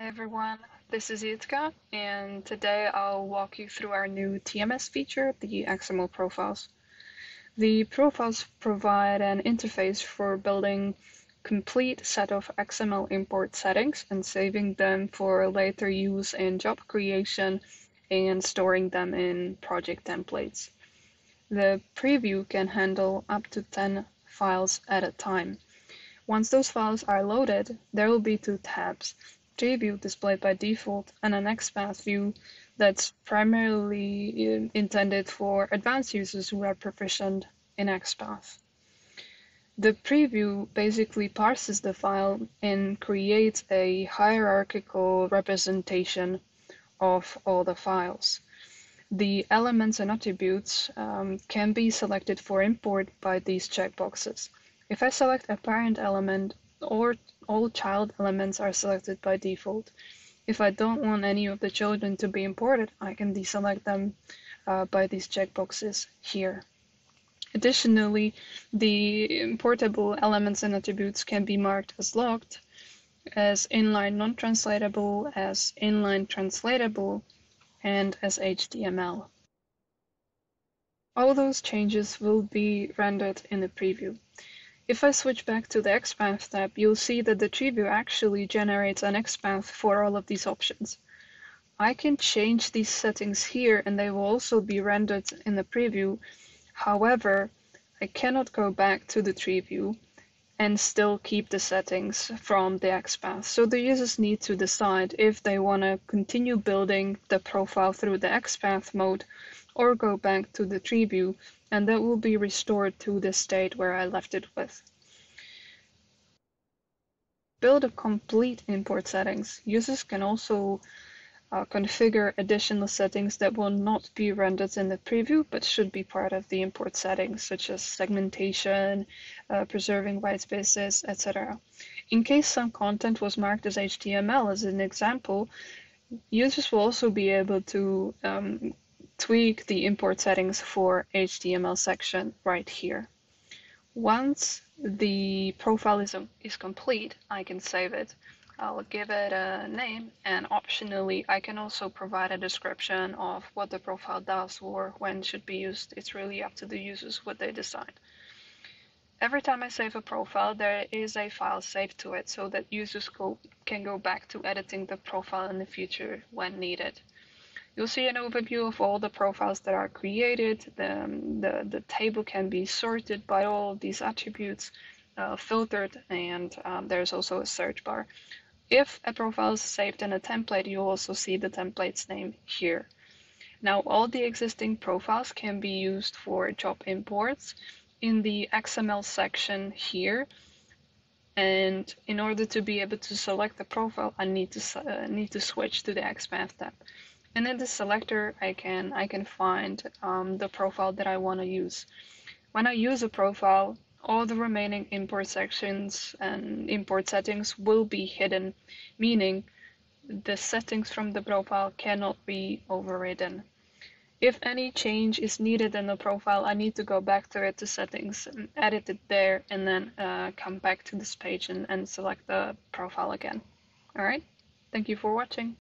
Hi everyone, this is Yitzka, and today I'll walk you through our new TMS feature, the XML profiles. The profiles provide an interface for building a complete set of XML import settings and saving them for later use in job creation and storing them in project templates. The preview can handle up to 10 files at a time. Once those files are loaded, there will be two tabs. View displayed by default and an XPath view that's primarily intended for advanced users who are proficient in XPath. The preview basically parses the file and creates a hierarchical representation of all the files. The elements and attributes can be selected for import by these checkboxes. If I select a parent element, all child elements are selected by default. If I don't want any of the children to be imported, I can deselect them by these checkboxes here. Additionally, the importable elements and attributes can be marked as locked, as inline non-translatable, as inline translatable, and as HTML. All those changes will be rendered in the preview. If I switch back to the XPath tab, you'll see that the tree view actually generates an XPath for all of these options. I can change these settings here and they will also be rendered in the preview. However, I cannot go back to the tree view and still keep the settings from the XPath. So the users need to decide if they want to continue building the profile through the XPath mode or go back to the tree view, and that will be restored to the state where I left it with. Build a complete import settings. Users can also configure additional settings that will not be rendered in the preview, but should be part of the import settings, such as segmentation, preserving white spaces, etc. In case some content was marked as HTML, as an example, users will also be able to tweak the import settings for HTML section right here. Once the profile is complete, I can save it. I'll give it a name, and optionally I can also provide a description of what the profile does or when it should be used. It's really up to the users what they decide. Every time I save a profile, there is a file saved to it so that users can go back to editing the profile in the future when needed. You'll see an overview of all the profiles that are created. The table can be sorted by all of these attributes, filtered, and there's also a search bar. If a profile is saved in a template, you'll also see the template's name here. Now, all the existing profiles can be used for job imports in the XML section here. And in order to be able to select the profile, I need to switch to the XPath tab. And in the selector, I can find the profile that I want to use. When I use a profile, all the remaining import sections and import settings will be hidden, meaning the settings from the profile cannot be overridden. If any change is needed in the profile, I need to go back to it, to settings, and edit it there, and then come back to this page and select the profile again. All right, thank you for watching.